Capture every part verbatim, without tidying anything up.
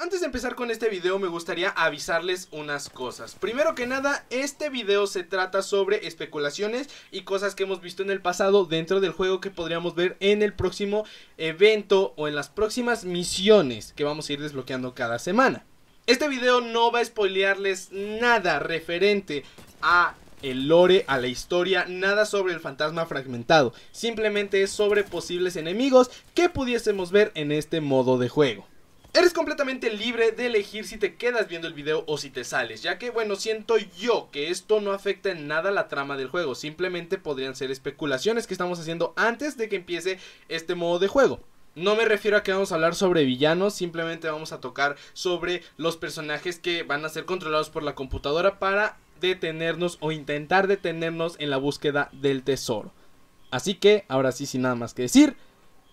Antes de empezar con este video me gustaría avisarles unas cosas. Primero que nada, este video se trata sobre especulaciones y cosas que hemos visto en el pasado dentro del juego que podríamos ver en el próximo evento o en las próximas misiones que vamos a ir desbloqueando cada semana. Este video no va a spoilearles nada referente a el lore, a la historia, nada sobre el fantasma fragmentado. Simplemente es sobre posibles enemigos que pudiésemos ver en este modo de juego. Eres completamente libre de elegir si te quedas viendo el video o si te sales, ya que, bueno, siento yo que esto no afecta en nada la trama del juego. Simplemente podrían ser especulaciones que estamos haciendo antes de que empiece este modo de juego. No me refiero a que vamos a hablar sobre villanos, simplemente vamos a tocar sobre los personajes que van a ser controlados por la computadora para detenernos o intentar detenernos en la búsqueda del tesoro. Así que, ahora sí, sin nada más que decir,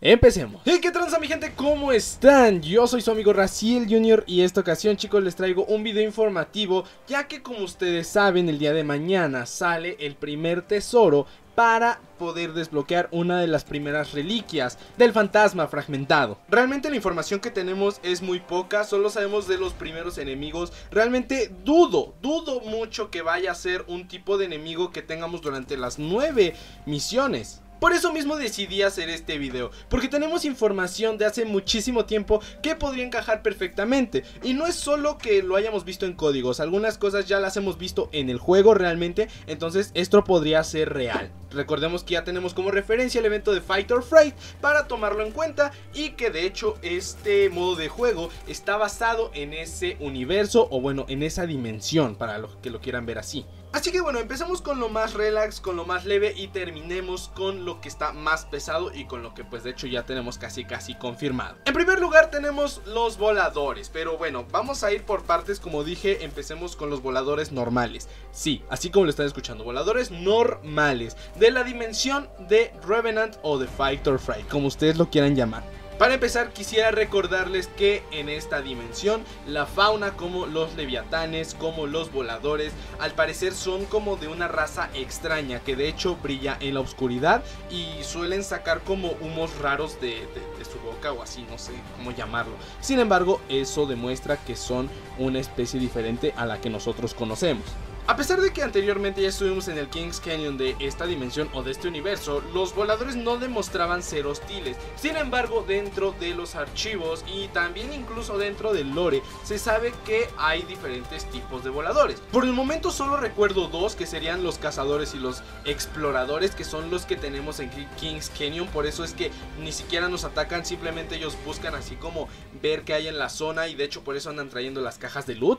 ¡empecemos! ¡Hey! ¿Qué tranza, mi gente? ¿Cómo están? Yo soy su amigo Raciel junior y esta ocasión, chicos, les traigo un video informativo, ya que, como ustedes saben, el día de mañana sale el primer tesoro para poder desbloquear una de las primeras reliquias del fantasma fragmentado. Realmente la información que tenemos es muy poca, solo sabemos de los primeros enemigos. Realmente dudo, dudo mucho que vaya a ser un tipo de enemigo que tengamos durante las nueve misiones. Por eso mismo decidí hacer este video, porque tenemos información de hace muchísimo tiempo que podría encajar perfectamente. Y no es solo que lo hayamos visto en códigos, algunas cosas ya las hemos visto en el juego realmente, entonces esto podría ser real. Recordemos que ya tenemos como referencia el evento de Fight or Fright para tomarlo en cuenta, y que de hecho este modo de juego está basado en ese universo, o bueno, en esa dimensión, para los que lo quieran ver así. Así que bueno, empezamos con lo más relax, con lo más leve, y terminemos con lo que está más pesado y con lo que pues de hecho ya tenemos casi casi confirmado. En primer lugar tenemos los voladores, pero bueno, vamos a ir por partes. Como dije, empecemos con los voladores normales. Sí, así como lo están escuchando, voladores normales de la dimensión de Revenant o de Fight or Fright, como ustedes lo quieran llamar. Para empezar, quisiera recordarles que en esta dimensión la fauna, como los leviatanes, como los voladores, al parecer son como de una raza extraña que de hecho brilla en la oscuridad y suelen sacar como humos raros de, de, de su boca o así, no sé cómo llamarlo. Sin embargo, eso demuestra que son una especie diferente a la que nosotros conocemos. A pesar de que anteriormente ya estuvimos en el King's Canyon de esta dimensión o de este universo, los voladores no demostraban ser hostiles. Sin embargo, dentro de los archivos y también incluso dentro del lore, se sabe que hay diferentes tipos de voladores. Por el momento solo recuerdo dos, que serían los cazadores y los exploradores, que son los que tenemos en King's Canyon. Por eso es que ni siquiera nos atacan, simplemente ellos buscan así como ver qué hay en la zona, y de hecho por eso andan trayendo las cajas de loot.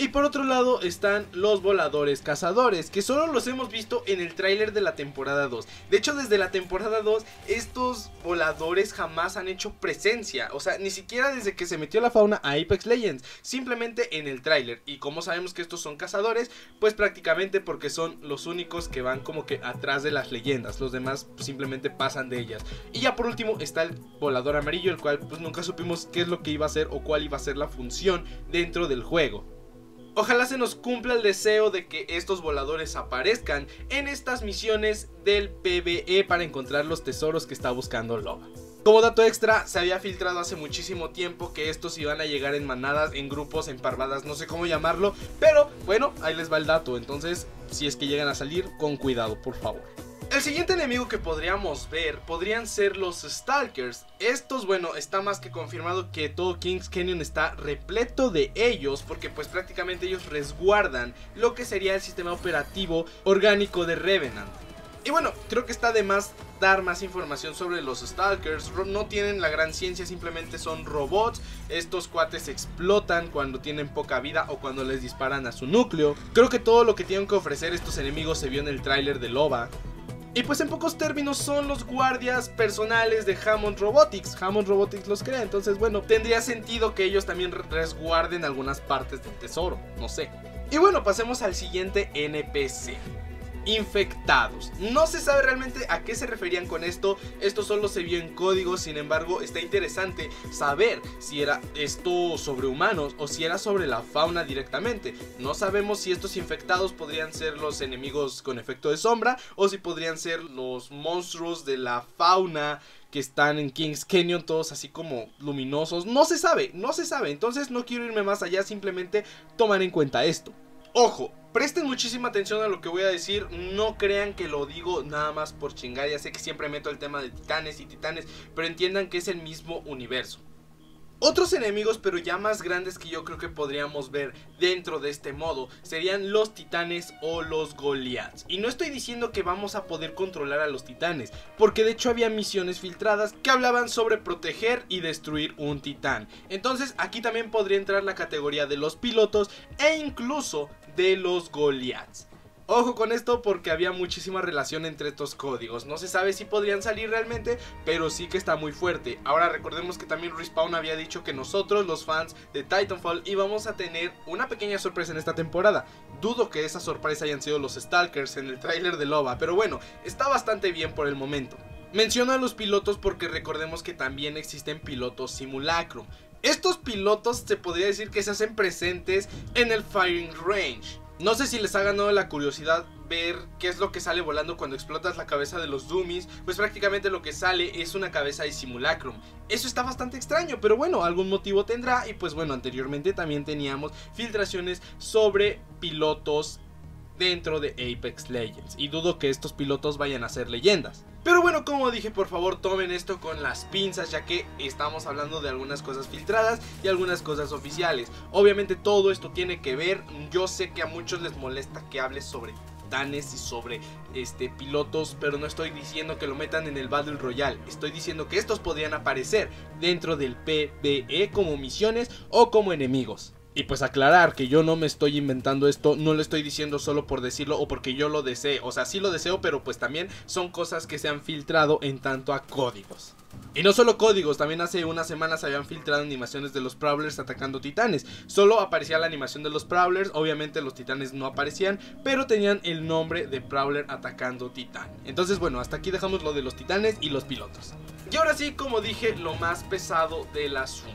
Y por otro lado están los voladores cazadores, que solo los hemos visto en el tráiler de la temporada dos. De hecho, desde la temporada dos estos voladores jamás han hecho presencia. O sea, ni siquiera desde que se metió la fauna a Apex Legends, simplemente en el tráiler. Y como sabemos que estos son cazadores, pues prácticamente porque son los únicos que van como que atrás de las leyendas. Los demás pues, simplemente pasan de ellas. Y ya por último está el volador amarillo, el cual pues nunca supimos qué es lo que iba a hacer o cuál iba a ser la función dentro del juego. Ojalá se nos cumpla el deseo de que estos voladores aparezcan en estas misiones del P V E para encontrar los tesoros que está buscando Loba. Como dato extra, se había filtrado hace muchísimo tiempo que estos iban a llegar en manadas, en grupos, en parvadas, no sé cómo llamarlo, pero bueno, ahí les va el dato. Entonces, si es que llegan a salir, con cuidado, por favor. El siguiente enemigo que podríamos ver podrían ser los Stalkers. Estos, bueno, está más que confirmado que todo King's Canyon está repleto de ellos, porque pues prácticamente ellos resguardan lo que sería el sistema operativo orgánico de Revenant. Y bueno, creo que está de más dar más información sobre los Stalkers. No tienen la gran ciencia, simplemente son robots. Estos cuates explotan cuando tienen poca vida o cuando les disparan a su núcleo. Creo que todo lo que tienen que ofrecer estos enemigos se vio en el tráiler de Loba. Y pues en pocos términos son los guardias personales de Hammond Robotics. Hammond Robotics los crea, entonces bueno, tendría sentido que ellos también resguarden algunas partes del tesoro, no sé. Y bueno, pasemos al siguiente N P C. infectados. No se sabe realmente a qué se referían con esto, esto solo se vio en código, sin embargo está interesante saber si era esto sobre humanos o si era sobre la fauna directamente. No sabemos si estos infectados podrían ser los enemigos con efecto de sombra o si podrían ser los monstruos de la fauna que están en King's Canyon, todos así como luminosos. No se sabe, no se sabe, entonces no quiero irme más allá, simplemente tomar en cuenta esto. Ojo, presten muchísima atención a lo que voy a decir, no crean que lo digo nada más por chingar, ya sé que siempre meto el tema de titanes y titanes, pero entiendan que es el mismo universo. Otros enemigos, pero ya más grandes, que yo creo que podríamos ver dentro de este modo, serían los titanes o los goliaths. Y no estoy diciendo que vamos a poder controlar a los titanes, porque de hecho había misiones filtradas que hablaban sobre proteger y destruir un titán. Entonces aquí también podría entrar la categoría de los pilotos e incluso de los goliaths. Ojo con esto porque había muchísima relación entre estos códigos. No se sabe si podrían salir realmente, pero sí que está muy fuerte. Ahora recordemos que también Respawn había dicho que nosotros, los fans de Titanfall, íbamos a tener una pequeña sorpresa en esta temporada. Dudo que esa sorpresa hayan sido los Stalkers en el tráiler de Loba, pero bueno, está bastante bien por el momento. Menciono a los pilotos porque recordemos que también existen pilotos simulacro. Estos pilotos se podría decir que se hacen presentes en el firing range. No sé si les ha ganado la curiosidad ver qué es lo que sale volando cuando explotas la cabeza de los dummies, pues prácticamente lo que sale es una cabeza de simulacrum. Eso está bastante extraño, pero bueno, algún motivo tendrá. Y pues bueno, anteriormente también teníamos filtraciones sobre pilotos dentro de Apex Legends, y dudo que estos pilotos vayan a ser leyendas. Pero bueno, como dije, por favor tomen esto con las pinzas, ya que estamos hablando de algunas cosas filtradas y algunas cosas oficiales. Obviamente todo esto tiene que ver, yo sé que a muchos les molesta que hables sobre titanes y sobre este, pilotos, pero no estoy diciendo que lo metan en el Battle Royale, estoy diciendo que estos podrían aparecer dentro del P V E como misiones o como enemigos. Y pues aclarar que yo no me estoy inventando esto, no lo estoy diciendo solo por decirlo o porque yo lo deseo. O sea, sí lo deseo, pero pues también son cosas que se han filtrado en tanto a códigos. Y no solo códigos, también hace unas semanas se habían filtrado animaciones de los Prowlers atacando titanes. Solo aparecía la animación de los Prowlers, obviamente los titanes no aparecían, pero tenían el nombre de Prowler atacando titán. Entonces bueno, hasta aquí dejamos lo de los titanes y los pilotos. Y ahora sí, como dije, lo más pesado del asunto.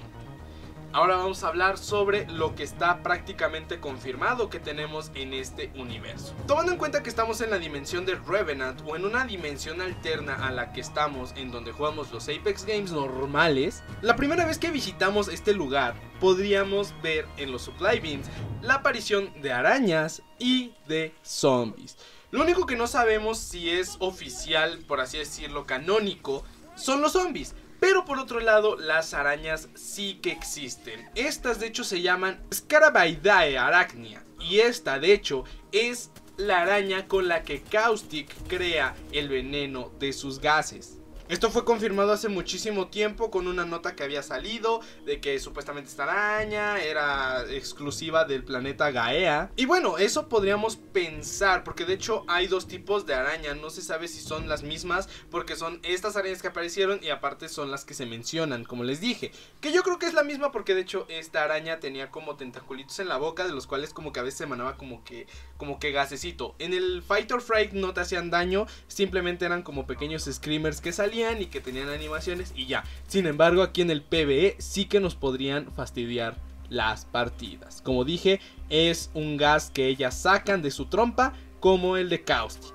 Ahora vamos a hablar sobre lo que está prácticamente confirmado que tenemos en este universo. Tomando en cuenta que estamos en la dimensión de Revenant, o en una dimensión alterna a la que estamos en donde jugamos los Apex Games normales, la primera vez que visitamos este lugar podríamos ver en los supply bins la aparición de arañas y de zombies. Lo único que no sabemos si es oficial, por así decirlo, canónico, son los zombies. Pero por otro lado, las arañas sí que existen. Estas de hecho se llaman Scarabaidae Arachnia. Y esta de hecho es la araña con la que Caustic crea el veneno de sus gases. Esto fue confirmado hace muchísimo tiempo con una nota que había salido de que supuestamente esta araña era exclusiva del planeta Gaea. Y bueno, eso podríamos pensar, porque de hecho hay dos tipos de araña, no se sabe si son las mismas, porque son estas arañas que aparecieron y aparte son las que se mencionan, como les dije, que yo creo que es la misma, porque de hecho esta araña tenía como tentaculitos en la boca, de los cuales como que a veces emanaba como que, como que gasecito. En el Fight or Fright no te hacían daño, simplemente eran como pequeños screamers que salían y que tenían animaciones y ya. Sin embargo, aquí en el P V E sí que nos podrían fastidiar las partidas. Como dije, es un gas que ellas sacan de su trompa, como el de Caustic.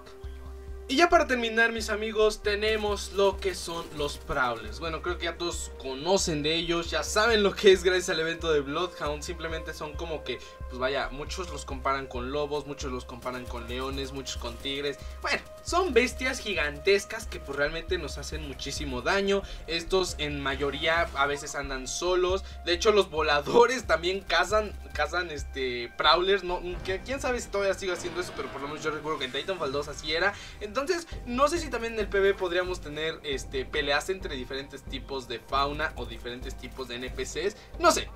Y ya para terminar, mis amigos, tenemos lo que son los Prowlers. Bueno, creo que ya todos conocen de ellos, ya saben lo que es gracias al evento de Bloodhound. Simplemente son como que, pues vaya, muchos los comparan con lobos, muchos los comparan con leones, muchos con tigres. Bueno, son bestias gigantescas que pues realmente nos hacen muchísimo daño. Estos en mayoría a veces andan solos. De hecho, los voladores también cazan, cazan este, Prowlers. No, que, quién sabe si todavía sigo haciendo eso, pero por lo menos yo recuerdo que en Titanfall dos así era. Entonces, Entonces, no sé si también en el P V E podríamos tener este, peleas entre diferentes tipos de fauna o diferentes tipos de N P Cs, no sé.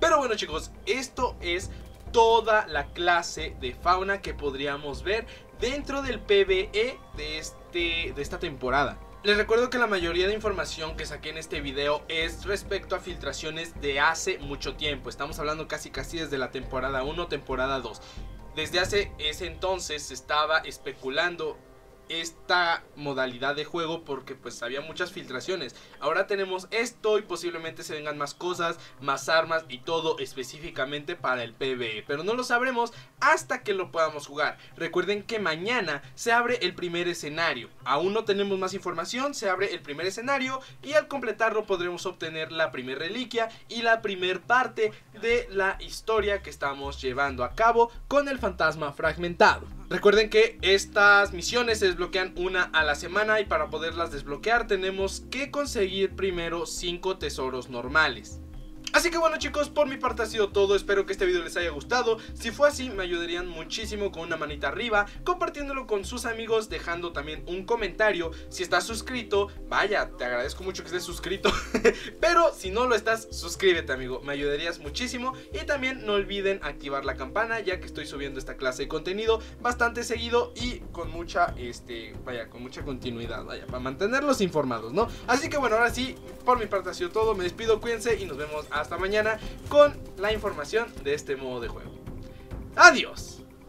Pero bueno, chicos, esto es toda la clase de fauna que podríamos ver dentro del P V E de, este, de esta temporada. Les recuerdo que la mayoría de información que saqué en este video es respecto a filtraciones de hace mucho tiempo. Estamos hablando casi casi desde la temporada uno, temporada dos. Desde hace ese entonces se estaba especulando esta modalidad de juego porque pues había muchas filtraciones. Ahora tenemos esto y posiblemente se vengan más cosas, más armas y todo específicamente para el PvE, pero no lo sabremos hasta que lo podamos jugar. Recuerden que mañana se abre el primer escenario, aún no tenemos más información. Se abre el primer escenario y al completarlo podremos obtener la primera reliquia y la primera parte de la historia que estamos llevando a cabo con el fantasma fragmentado. Recuerden que estas misiones se desbloquean una a la semana y para poderlas desbloquear tenemos que conseguir primero cinco tesoros normales. Así que bueno chicos, por mi parte ha sido todo, espero que este video les haya gustado. Si fue así me ayudarían muchísimo con una manita arriba, compartiéndolo con sus amigos, dejando también un comentario. Si estás suscrito, vaya, te agradezco mucho que estés suscrito, pero si no lo estás, suscríbete amigo, me ayudarías muchísimo. Y también no olviden activar la campana, ya que estoy subiendo esta clase de contenido bastante seguido y con mucha, este, vaya, con mucha continuidad, vaya, para mantenerlos informados, ¿no? Así que bueno, ahora sí, por mi parte ha sido todo, me despido, cuídense y nos vemos hasta mañana con la información de este modo de juego. ¡Adiós!